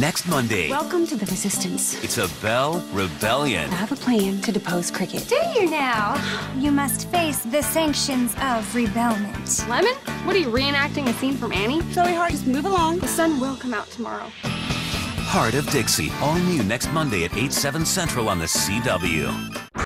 next Monday. Welcome to the Resistance. It's a Belle Rebellion. I have a plan to depose Cricket. Do you now? You must face the sanctions of rebelment. Lemon? What are you, reenacting a scene from Annie? Chloe Hart, just move along. The sun will come out tomorrow. Heart of Dixie, all new next Monday at 8/7 Central on the CW.